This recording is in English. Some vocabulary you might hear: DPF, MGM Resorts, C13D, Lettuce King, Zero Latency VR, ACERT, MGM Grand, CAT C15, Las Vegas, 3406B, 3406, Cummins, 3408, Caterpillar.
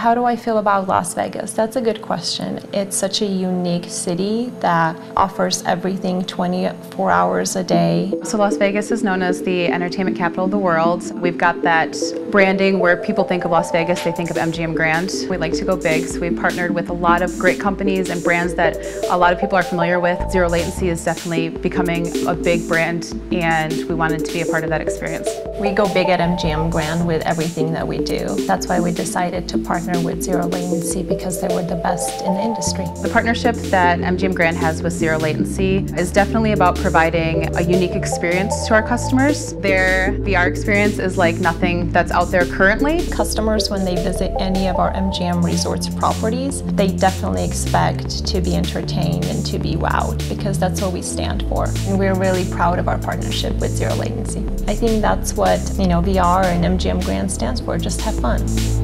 How do I feel about Las Vegas? That's a good question. It's such a unique city that offers everything 24 hours a day. So Las Vegas is known as the entertainment capital of the world. We've got that branding where people think of Las Vegas, they think of MGM Grand. We like to go big, so we've partnered with a lot of great companies and brands that a lot of people are familiar with. Zero Latency is definitely becoming a big brand, and we wanted to be a part of that experience. We go big at MGM Grand with everything that we do. That's why we decided to partner with Zero Latency, because they were the best in the industry. The partnership that MGM Grand has with Zero Latency is definitely about providing a unique experience to our customers. Their VR experience is like nothing that's out there currently. Customers, when they visit any of our MGM Resorts properties, they definitely expect to be entertained and to be wowed, because that's what we stand for. And we're really proud of our partnership with Zero Latency. I think that's what, VR and MGM Grand stands for. Just have fun.